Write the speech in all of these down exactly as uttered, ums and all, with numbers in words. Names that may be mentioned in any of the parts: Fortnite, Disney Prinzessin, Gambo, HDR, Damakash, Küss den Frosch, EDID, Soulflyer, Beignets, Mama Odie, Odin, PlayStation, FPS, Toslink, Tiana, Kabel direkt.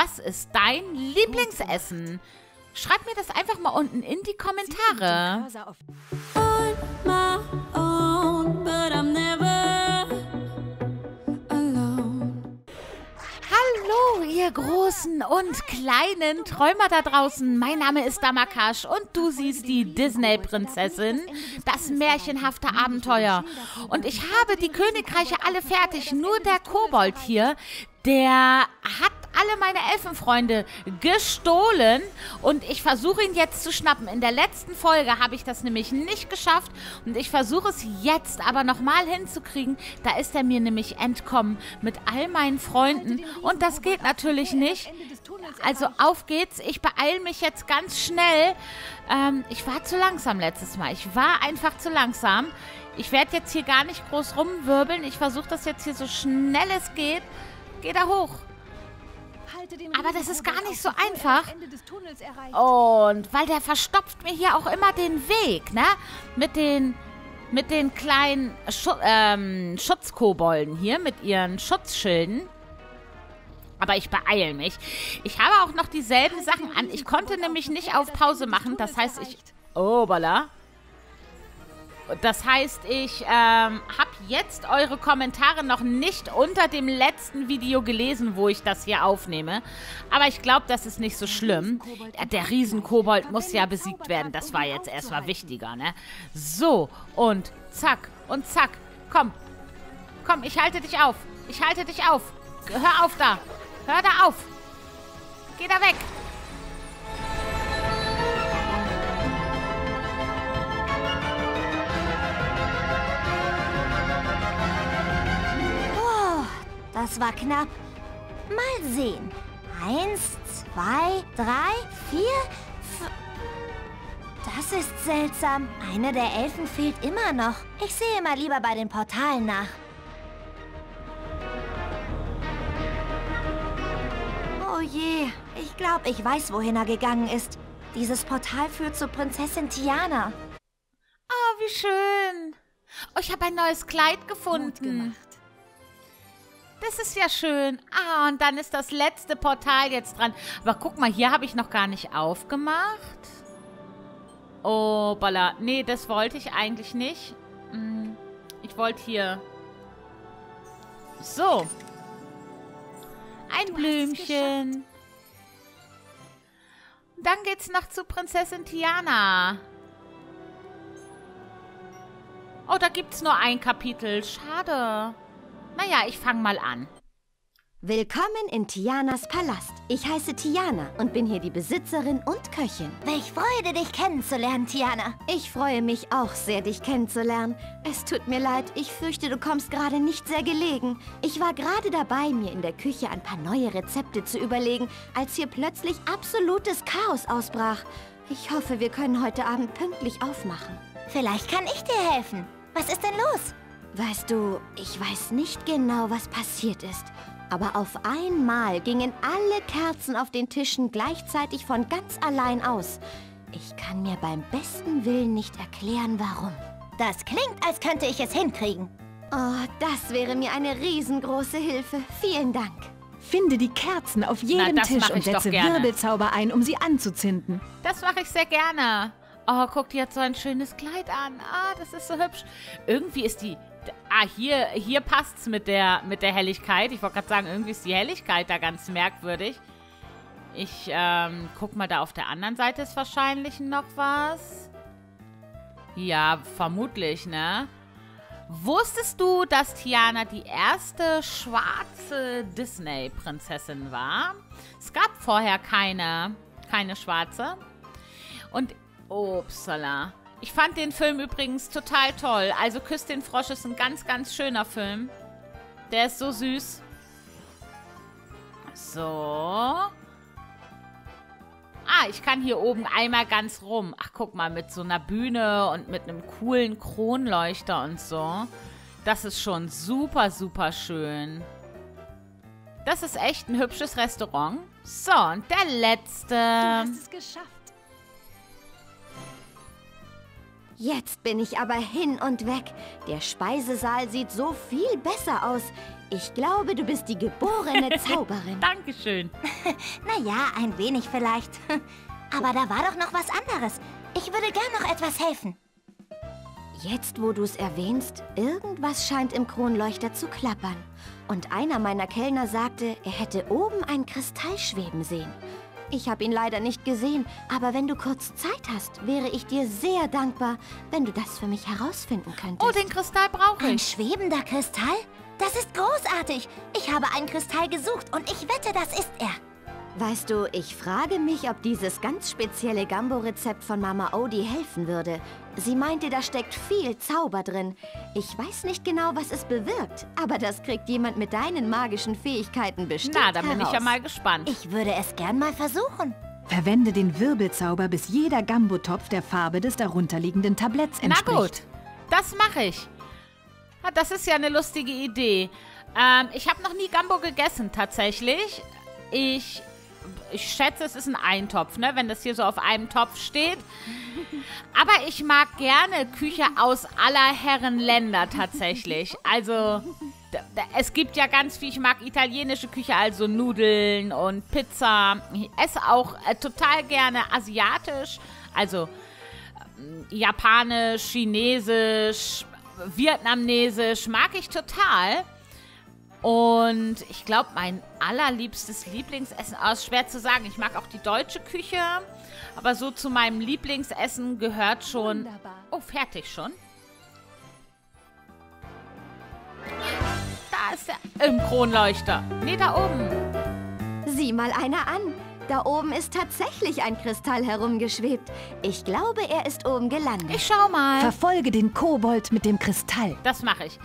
was ist dein Lieblingsessen? Schreib mir das einfach mal unten in die Kommentare. Hallo, ihr großen und kleinen Träumer da draußen. Mein Name ist Damakash und du siehst die Disney-Prinzessin, das märchenhafte Abenteuer. Und ich habe die Königreiche alle fertig, nur der Kobold hier, der hat alle meine Elfenfreunde gestohlen und ich versuche ihn jetzt zu schnappen. In der letzten Folge habe ich das nämlich nicht geschafft und ich versuche es jetzt aber nochmal hinzukriegen. Da ist er mir nämlich entkommen mit all meinen Freunden und das geht natürlich nicht. Also auf geht's. Ich beeile mich jetzt ganz schnell. Ähm, ich war zu langsam letztes Mal. Ich war einfach zu langsam. Ich werde jetzt hier gar nicht groß rumwirbeln. Ich versuche das jetzt hier so schnell es geht. Geh da hoch. Aber das ist gar nicht so einfach. Und weil der verstopft mir hier auch immer den Weg, ne? Mit den, mit den kleinen Schu ähm, Schutzkobolden hier, mit ihren Schutzschilden. Aber ich beeile mich. Ich habe auch noch dieselben Sachen an. Ich konnte nämlich nicht auf Pause machen. Das heißt, ich... Oh, voilà. Das heißt, ich ähm, habe jetzt eure Kommentare noch nicht unter dem letzten Video gelesen, wo ich das hier aufnehme. Aber ich glaube, das ist nicht so schlimm. Der Riesenkobold muss ja besiegt werden. Das war jetzt erstmal wichtiger, ne? So, und zack, und zack. Komm, komm, ich halte dich auf. Ich halte dich auf. Hör auf da. Hör da auf. Geh da weg. Das war knapp. Mal sehen. Eins, zwei, drei, vier. Das ist seltsam. Eine der Elfen fehlt immer noch. Ich sehe mal lieber bei den Portalen nach. Oh je. Ich glaube, ich weiß, wohin er gegangen ist. Dieses Portal führt zur Prinzessin Tiana. Oh, wie schön. Oh, ich habe ein neues Kleid gefunden. Das ist ja schön. Ah, und dann ist das letzte Portal jetzt dran. Aber guck mal, hier habe ich noch gar nicht aufgemacht. Oh, Balla. Nee, das wollte ich eigentlich nicht. Ich wollte hier... So. Ein Blümchen. Und dann geht's noch zu Prinzessin Tiana. Oh, da gibt's nur ein Kapitel. Schade. Naja, ich fange mal an. Willkommen in Tianas Palast. Ich heiße Tiana und bin hier die Besitzerin und Köchin. Welch Freude, dich kennenzulernen, Tiana. Ich freue mich auch sehr, dich kennenzulernen. Es tut mir leid, ich fürchte, du kommst gerade nicht sehr gelegen. Ich war gerade dabei, mir in der Küche ein paar neue Rezepte zu überlegen, als hier plötzlich absolutes Chaos ausbrach. Ich hoffe, wir können heute Abend pünktlich aufmachen. Vielleicht kann ich dir helfen. Was ist denn los? Weißt du, ich weiß nicht genau, was passiert ist, aber auf einmal gingen alle Kerzen auf den Tischen gleichzeitig von ganz allein aus. Ich kann mir beim besten Willen nicht erklären, warum. Das klingt, als könnte ich es hinkriegen. Oh, das wäre mir eine riesengroße Hilfe. Vielen Dank. Finde die Kerzen auf jedem Na, Tisch und setze Wirbelzauber ein, um sie anzuzünden. Das mache ich sehr gerne. Oh, guck, die hat so ein schönes Kleid an. Ah, das ist so hübsch. Irgendwie ist die... Ah, hier, hier passt es mit der, mit der Helligkeit. Ich wollte gerade sagen, irgendwie ist die Helligkeit da ganz merkwürdig. Ich ähm, guck mal, da auf der anderen Seite ist wahrscheinlich noch was. Ja, vermutlich, ne? Wusstest du, dass Tiana die erste schwarze Disney-Prinzessin war? Es gab vorher keine, keine schwarze. Und, upsala. Ich fand den Film übrigens total toll. Also Küss den Frosch ist ein ganz, ganz schöner Film. Der ist so süß. So. Ah, ich kann hier oben einmal ganz rum. Ach, guck mal, mit so einer Bühne und mit einem coolen Kronleuchter und so. Das ist schon super, super schön. Das ist echt ein hübsches Restaurant. So, und der letzte. Du hast es geschafft. Jetzt bin ich aber hin und weg. Der Speisesaal sieht so viel besser aus. Ich glaube, du bist die geborene Zauberin. Dankeschön. Naja, ein wenig vielleicht. Aber da war doch noch was anderes. Ich würde gern noch etwas helfen. Jetzt, wo du es erwähnst, irgendwas scheint im Kronleuchter zu klappern. Und einer meiner Kellner sagte, er hätte oben einen Kristall schweben sehen. Ich habe ihn leider nicht gesehen, aber wenn du kurz Zeit hast, wäre ich dir sehr dankbar, wenn du das für mich herausfinden könntest. Oh, den Kristall brauche ich. Ein schwebender Kristall? Das ist großartig. Ich habe einen Kristall gesucht und ich wette, das ist er. Weißt du, ich frage mich, ob dieses ganz spezielle Gambo-Rezept von Mama Odie helfen würde. Sie meinte, da steckt viel Zauber drin. Ich weiß nicht genau, was es bewirkt, aber das kriegt jemand mit deinen magischen Fähigkeiten bestimmt heraus. Na, da bin ich ja mal gespannt. Ich würde es gern mal versuchen. Verwende den Wirbelzauber, bis jeder Gambotopf der Farbe des darunterliegenden Tabletts entspricht. Na gut, das mache ich. Das ist ja eine lustige Idee. Ähm, ich habe noch nie Gambo gegessen, tatsächlich. Ich... Ich schätze, es ist ein Eintopf, ne? Wenn das hier so auf einem Topf steht. Aber ich mag gerne Küche aus aller Herren Länder tatsächlich. Also, es gibt ja ganz viel. Ich mag italienische Küche, also Nudeln und Pizza. Ich esse auch äh, total gerne asiatisch, also äh, japanisch, chinesisch, vietnamesisch. Mag ich total. Und ich glaube, mein allerliebstes Lieblingsessen, oh, ist schwer zu sagen, ich mag auch die deutsche Küche, aber so zu meinem Lieblingsessen gehört schon... Wunderbar. Oh, fertig schon? Da ist der... Im Kronleuchter. Nee, da oben. Sieh mal einer an. Da oben ist tatsächlich ein Kristall herumgeschwebt. Ich glaube, er ist oben gelandet. Ich schau mal. Verfolge den Kobold mit dem Kristall. Das mache ich.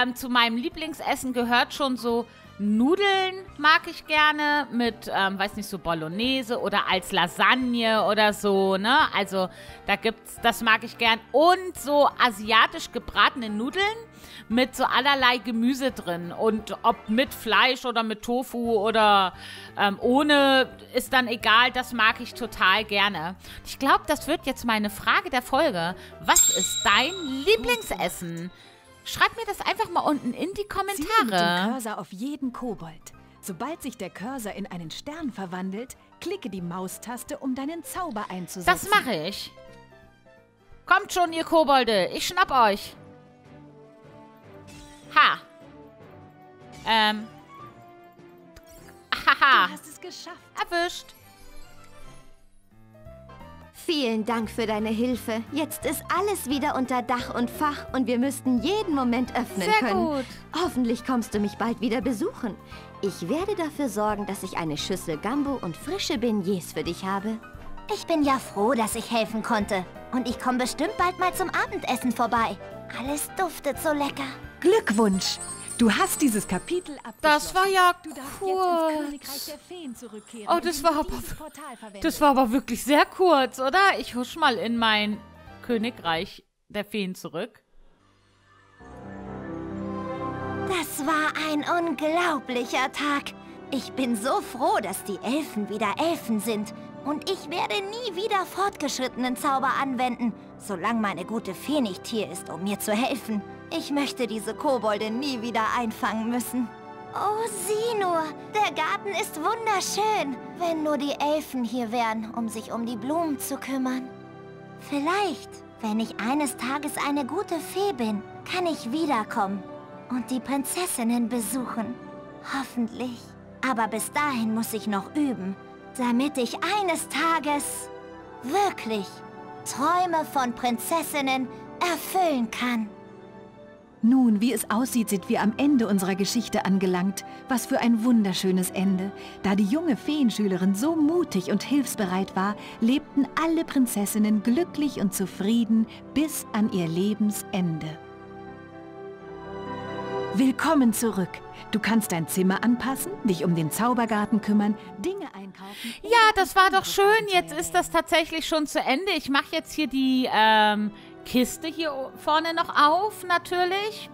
Ähm, zu meinem Lieblingsessen gehört schon so Nudeln, mag ich gerne. Mit, ähm, weiß nicht, so Bolognese oder als Lasagne oder so, ne? Also, da gibt's, das mag ich gern. Und so asiatisch gebratene Nudeln mit so allerlei Gemüse drin. Und ob mit Fleisch oder mit Tofu oder ähm, ohne, ist dann egal. Das mag ich total gerne. Ich glaube, das wird jetzt meine Frage der Folge. Was ist dein Lieblingsessen? Schreib mir das einfach mal unten in die Kommentare. Zieh den Cursor auf jeden Kobold. Sobald sich der Cursor in einen Stern verwandelt, klicke die Maustaste, um deinen Zauber einzusetzen. Das mache ich. Kommt schon, ihr Kobolde. Ich schnapp euch. Ha. Ähm. Haha. Du hast es geschafft. Erwischt. Vielen Dank für deine Hilfe. Jetzt ist alles wieder unter Dach und Fach und wir müssten jeden Moment öffnen können. Sehr gut. Hoffentlich kommst du mich bald wieder besuchen. Ich werde dafür sorgen, dass ich eine Schüssel Gambo und frische Beignets für dich habe. Ich bin ja froh, dass ich helfen konnte. Und ich komme bestimmt bald mal zum Abendessen vorbei. Alles duftet so lecker. Glückwunsch! Du hast dieses Kapitel abgeschlossen. Das war ja kurz. Du darfst jetzt ins Königreich der Feen zurückkehren, oh, das war aber, das war aber wirklich sehr kurz, oder? Ich husch mal in mein Königreich der Feen zurück. Das war ein unglaublicher Tag. Ich bin so froh, dass die Elfen wieder Elfen sind. Und ich werde nie wieder fortgeschrittenen Zauber anwenden, solange meine gute Fee nicht hier ist, um mir zu helfen. Ich möchte diese Kobolde nie wieder einfangen müssen. Oh, sieh nur! Der Garten ist wunderschön! Wenn nur die Elfen hier wären, um sich um die Blumen zu kümmern. Vielleicht, wenn ich eines Tages eine gute Fee bin, kann ich wiederkommen und die Prinzessinnen besuchen. Hoffentlich. Aber bis dahin muss ich noch üben, damit ich eines Tages wirklich Träume von Prinzessinnen erfüllen kann. Nun, wie es aussieht, sind wir am Ende unserer Geschichte angelangt. Was für ein wunderschönes Ende. Da die junge Feenschülerin so mutig und hilfsbereit war, lebten alle Prinzessinnen glücklich und zufrieden bis an ihr Lebensende. Willkommen zurück. Du kannst dein Zimmer anpassen, dich um den Zaubergarten kümmern, Dinge einkaufen... Ja, das war doch schön. Jetzt ist das tatsächlich schon zu Ende. Ich mache jetzt hier die... Ähm Kiste hier vorne noch auf, natürlich.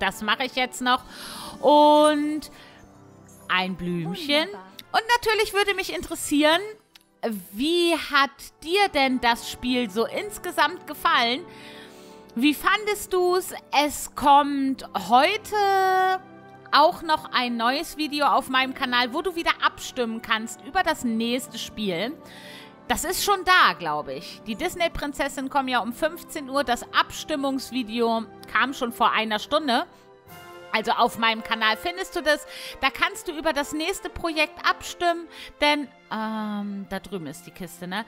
Das mache ich jetzt noch. Und ein Blümchen. Und natürlich würde mich interessieren, Wie hat dir denn das Spiel so insgesamt gefallen? Wie fandest du es? Es kommt heute auch noch ein neues Video auf meinem Kanal, wo du wieder abstimmen kannst über das nächste Spiel. Das ist schon da, glaube ich. Die Disney-Prinzessin kommen ja um fünfzehn Uhr. Das Abstimmungsvideo kam schon vor einer Stunde. Also auf meinem Kanal findest du das. Da kannst du über das nächste Projekt abstimmen, denn, ähm, da drüben ist die Kiste, ne?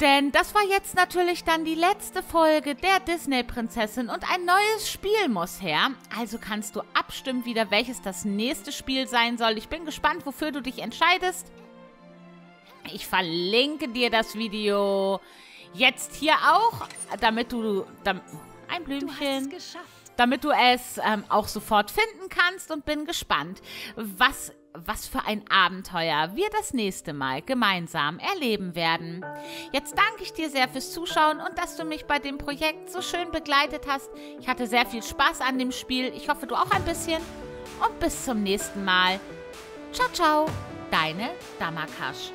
Denn das war jetzt natürlich dann die letzte Folge der Disney-Prinzessin und ein neues Spiel muss her. Also kannst du abstimmen wieder, welches das nächste Spiel sein soll. Ich bin gespannt, wofür du dich entscheidest. Ich verlinke dir das Video jetzt hier auch, damit du... Damit, ein Blümchen. Du hast es geschafft. Damit du es ähm, auch sofort finden kannst, und bin gespannt, was, was für ein Abenteuer wir das nächste Mal gemeinsam erleben werden. Jetzt danke ich dir sehr fürs Zuschauen und dass du mich bei dem Projekt so schön begleitet hast. Ich hatte sehr viel Spaß an dem Spiel. Ich hoffe, du auch ein bisschen. Und bis zum nächsten Mal. Ciao, ciao. Deine Damakash.